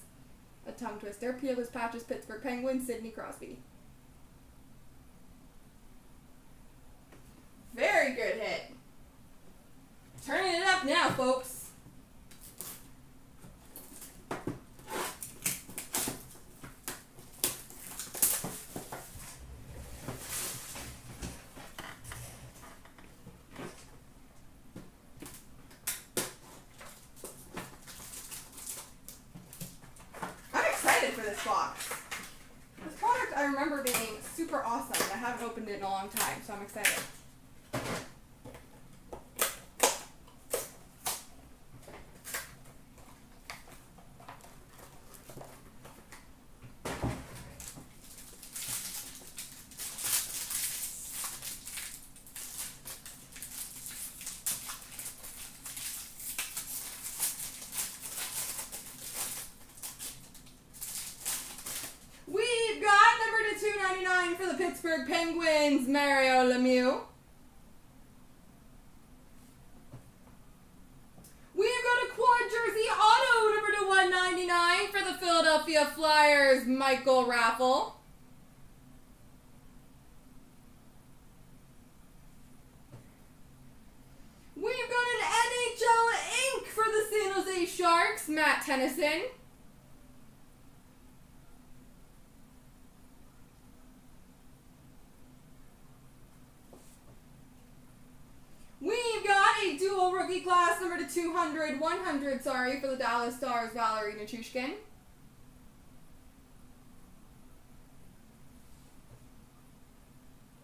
a tongue twister. Peerless Patches, Pittsburgh Penguins, Sidney Crosby. Very good hit. Turning it up now, folks. I'm excited for this box. This product I remember being super awesome. I haven't opened it in a long time, so I'm excited. Pittsburgh Penguins, Mario Lemieux. We've got a quad jersey auto, number /199 for the Philadelphia Flyers, Michael Raffle. We've got an NHL ink for the San Jose Sharks, Matt Tennyson. We've got a dual rookie class, number /100, for the Dallas Stars, Valerie Nichushkin.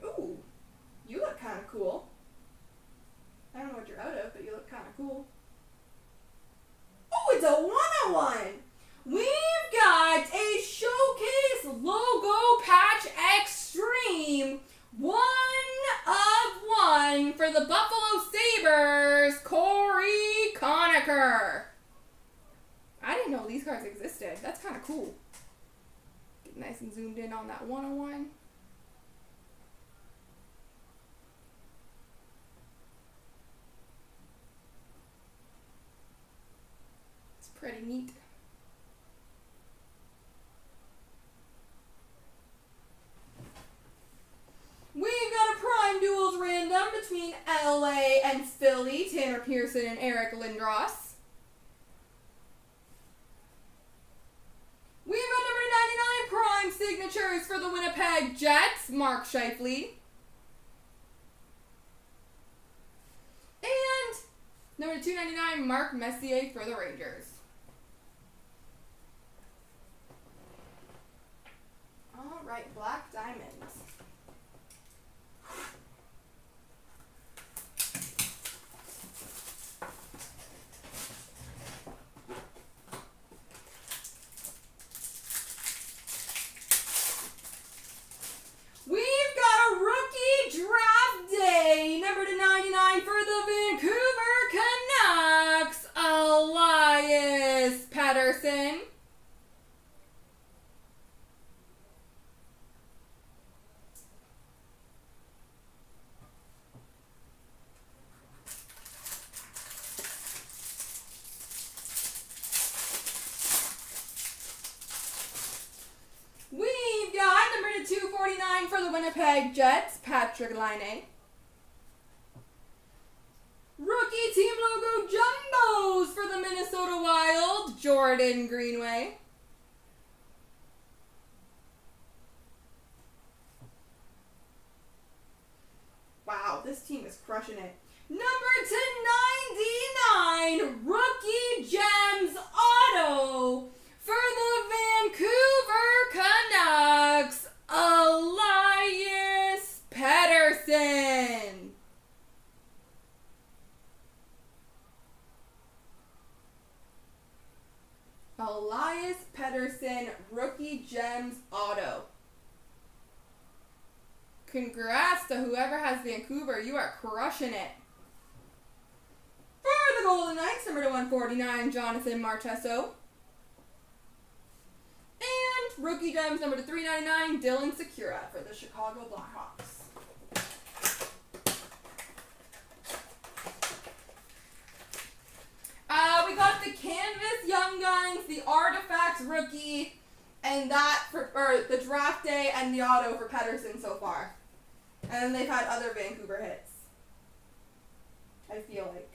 Ooh, you look kind of cool. I don't know what you're out of, but you look kind of cool. Oh, it's a 101. We've got a Showcase Logo Patch Extreme. 1/1 for the Buffalo Sabres, Corey Conacher. I didn't know these cards existed. That's kind of cool. Get nice and zoomed in on that 101. It's pretty neat. We've got a Prime Duels random between LA and Philly, Tanner Pearson and Eric Lindros. We've got number /99 Prime signatures for the Winnipeg Jets, Mark Scheifele. And number /299 Mark Messier for the Rangers. All right, Black Diamonds. Petterson. We've got number /249 for the Winnipeg Jets, Patrick Laine. Rookie Team Logo Jumbos for the Minnesota Wild, Jordan Greenway. Wow, this team is crushing it. Number /299, Rookie Gems Auto for the Vancouver Canucks, Elias Pettersson. Elias Pettersson, Rookie Gems Auto. Congrats to whoever has Vancouver. You are crushing it. For the Golden Knights, number /149, Jonathan Marchesso. And Rookie Gems, number /399, Dylan Sikura for the Chicago Blackhawks. We got the Canvas Young Guns, the Artifacts Rookie, and that for the Draft Day and the Auto for Petterson so far. And they've had other Vancouver hits, I feel like.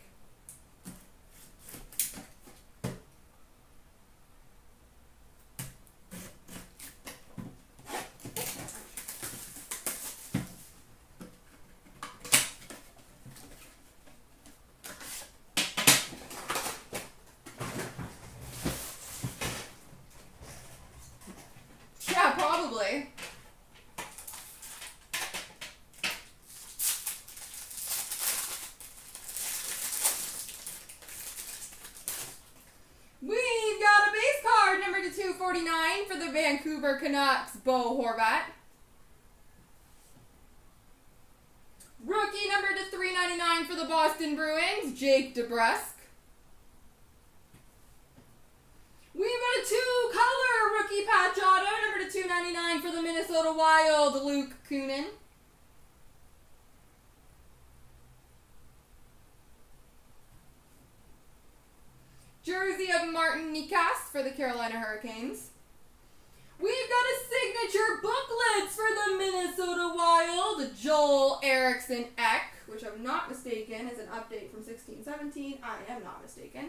/249 for the Vancouver Canucks, Bo Horvat. Rookie number /399 for the Boston Bruins, Jake DeBrusk. We've got a two-color rookie patch auto, number /299 $9.99 for the Minnesota Wild, Luke Kunin. Jersey of Martin Nikas for the Carolina Hurricanes. We've got a signature booklets for the Minnesota Wild, Joel Erickson Eck, which I'm not mistaken is an update from 16-17. I am not mistaken.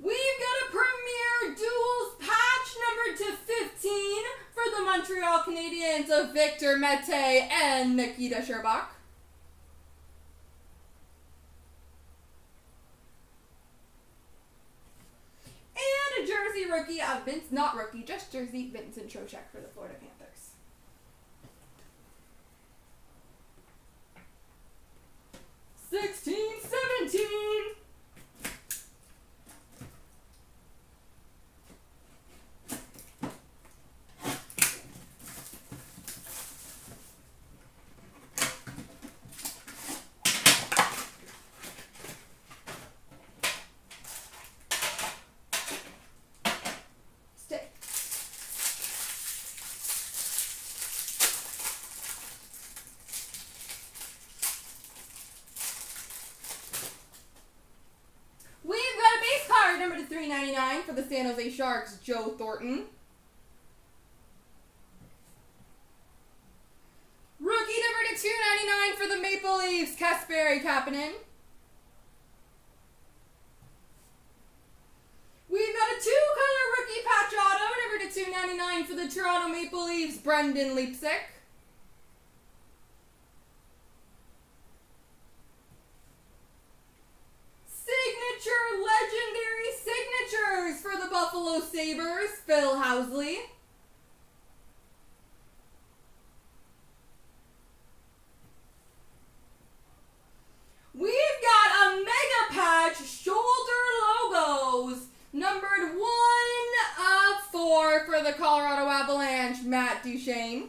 We've got a Premier Duels patch number /15 for the Montreal Canadiens of Victor Mete and Nikita Sherbak. And a jersey rookie of Vincent Trocheck for the Florida Panthers. $3.99 for the San Jose Sharks, Joe Thornton. Rookie number /299 for the Maple Leafs, Kasperi Kapanen. We've got a two-color rookie patch auto number /299 for the Toronto Maple Leafs, Brendan Leipsic. Buffalo Sabres, Phil Housley. We've got a mega patch shoulder logos numbered 1/4 for the Colorado Avalanche, Matt Duchene.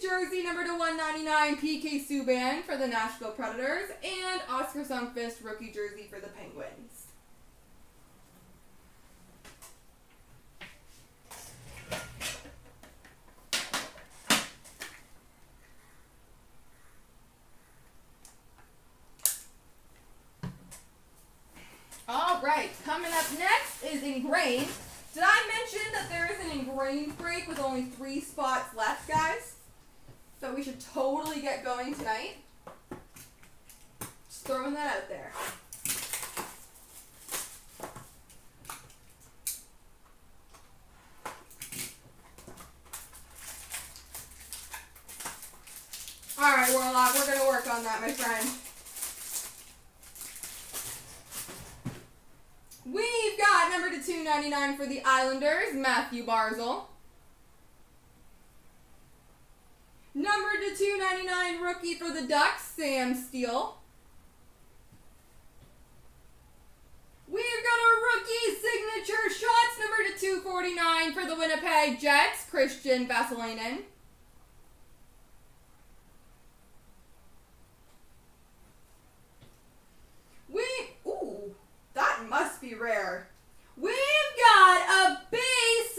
Jersey number /199, P.K. Subban for the Nashville Predators, and Oscar Sundqvist rookie jersey for the Penguins. All right, coming up next is Ingrained. Did I mention that there is an Ingrained break with only 3 spots left, guys? So we should totally get going tonight. Just throwing that out there. All right, Warlock, we're going to work on that, my friend. We've got number /299 for the Islanders, Matthew Barzal. Number /299 rookie for the Ducks, Sam Steele. We've got a rookie signature shots number /249 for the Winnipeg Jets, Christian Vasilevskiy. Ooh, that must be rare. We've got a base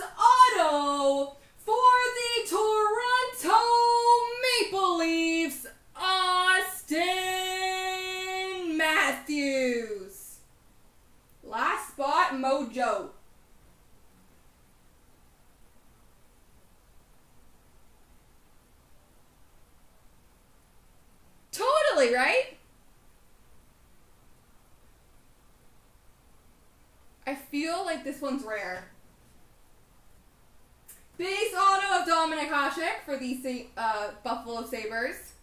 auto for the Toronto Maple Leafs, Austin Matthews. Last spot, Mojo. Totally, right? I feel like this one's rare. Base auto of Dominic Hasek for the Buffalo Sabres.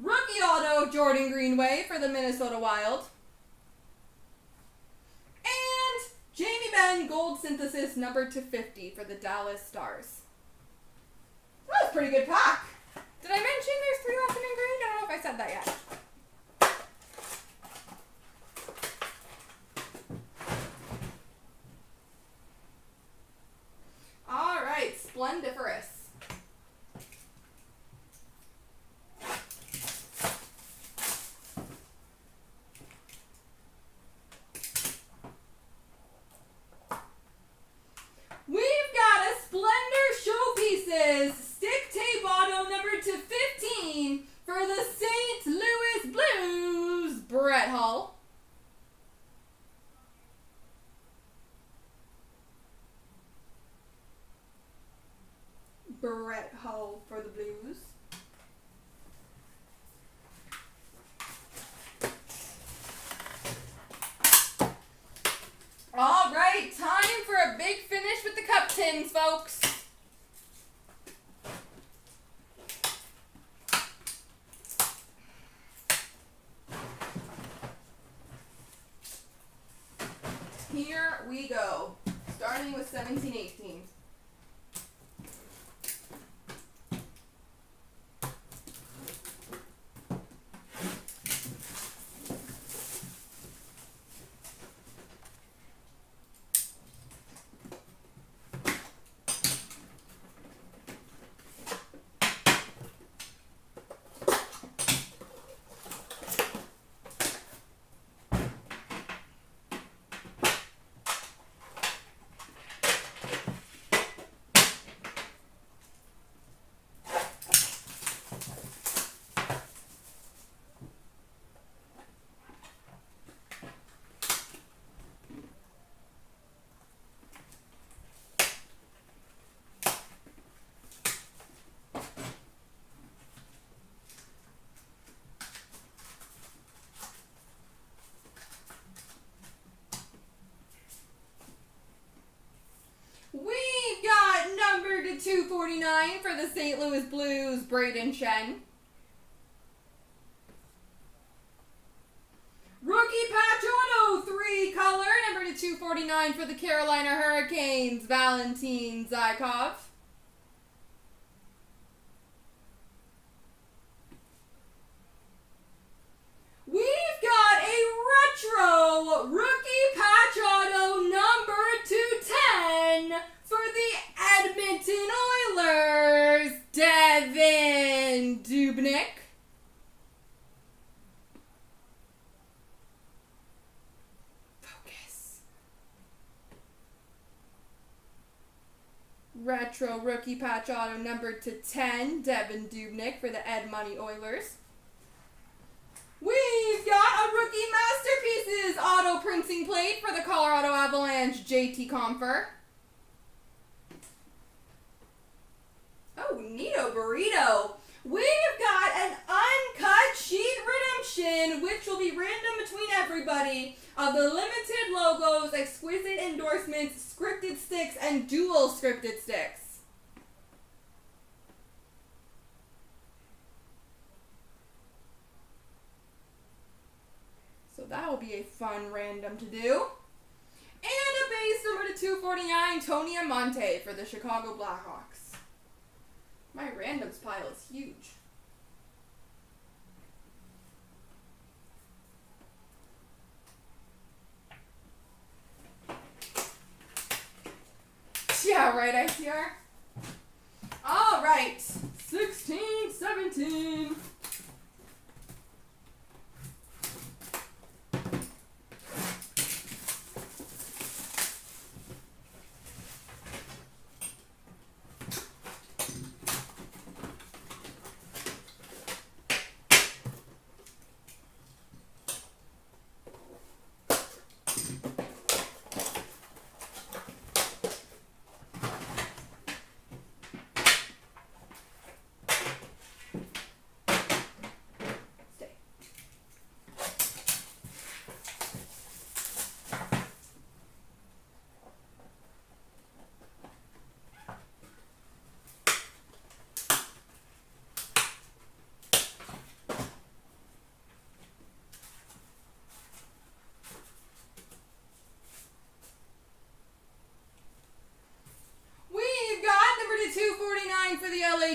Rookie auto of Jordan Greenway for the Minnesota Wild. And Jamie Benn Gold Synthesis number /50 for the Dallas Stars. That was a pretty good pack. Did I mention there's 3 left in Ingrained? I don't know if I said that yet. Brett Hull for the Blues. All right, time for a big finish with the cup tins, folks. Here we go, starting with 17-18. We got number to 249 for the St. Louis Blues, Braden Shen. Rookie patch auto, 3 color, number to 249 for the Carolina Hurricanes, Valentin Zykov. We've got a retro rookie patch auto, number 210 for the Edmonton Oilers, Devin Dubnyk. Focus. Retro rookie patch auto number 210, Devin Dubnyk for the Edmonton Oilers. We've got a Rookie Masterpieces auto printing plate for the Colorado Avalanche, JT Compher. Oh, Neato Burrito. We've got an uncut sheet redemption, which will be random between everybody, of the limited logos, exquisite endorsements, scripted sticks, and dual scripted sticks. That will be a fun random to do. And a base number to 249, Tony Amonte for the Chicago Blackhawks. My randoms pile is huge. Yeah, right, ICR? All right, 16, 17.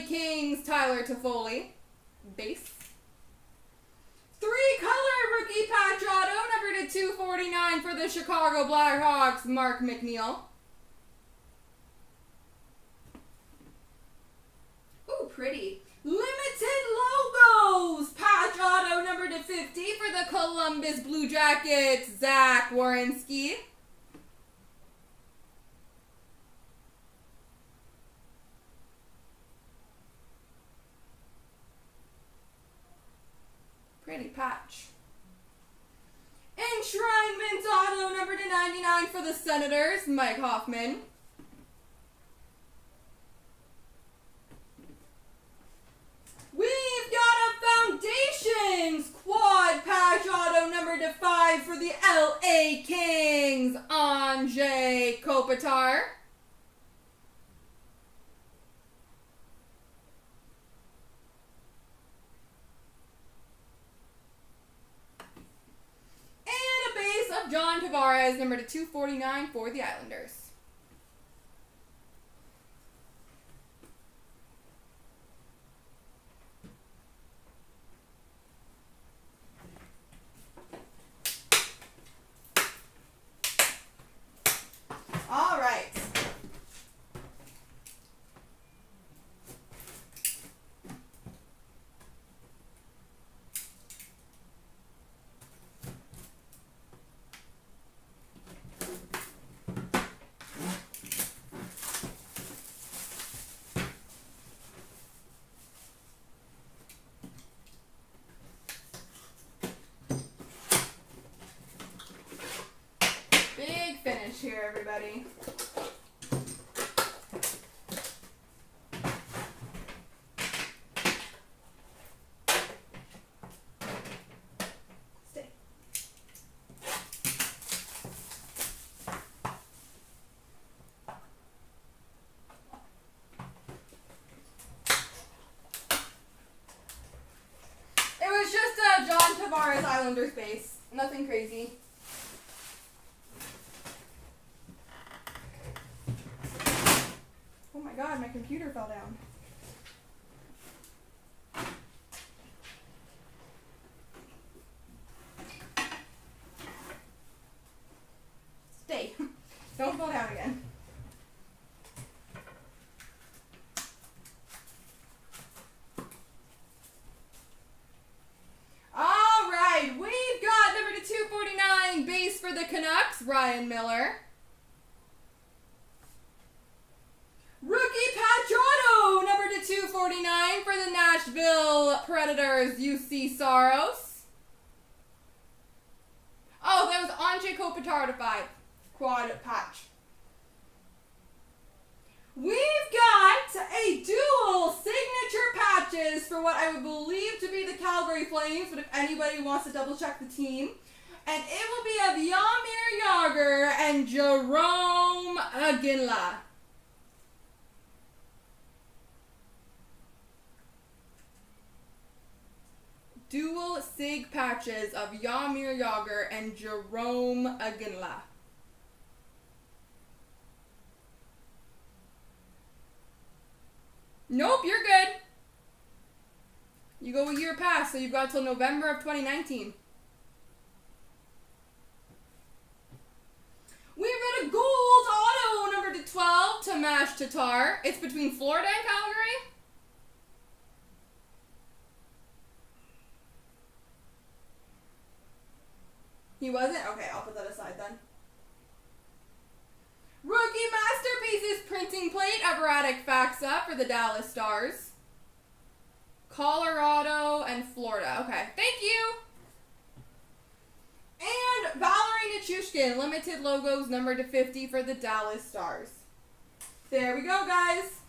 Kings, Tyler Toffoli, base. 3-color rookie patch auto, number to 249 for the Chicago Blackhawks, Mark McNeil. Ooh, pretty. Limited logos, patch auto, number to 50 for the Columbus Blue Jackets, Zach Werenski. Pretty patch. Enshrinement auto number to 99 for the Senators, Mike Hoffman. Torres, number to 249 for the Islanders. Here, everybody. Stay. It was just a John Tavares Islanders base. Nothing crazy. God, my computer fell down. Stay. Don't fall down again. All right, we've got number to 249 base for the Canucks, Ryan Miller. Predators, UC Soros. Oh, that was Anze Kopitar-ified quad patch. We've got a dual signature patches for what I would believe to be the Calgary Flames, but if anybody wants to double check the team. And it will be of Jaromir Jagr and Jerome Iginla. Dual sig patches of Jaromir Jagr and Jerome Iginla. Nope, you're good. You go a year past, so you've got till November of 2019. We've got a gold auto number to 12, Tomas Tatar. It's between Florida and Calgary. He wasn't? Okay, I'll put that aside then. Rookie Masterpieces Printing Plate of Radek Faksa for the Dallas Stars. Colorado and Florida. Okay, thank you. And Valerie Nichushkin, Limited Logos, number to 50 for the Dallas Stars. There we go, guys.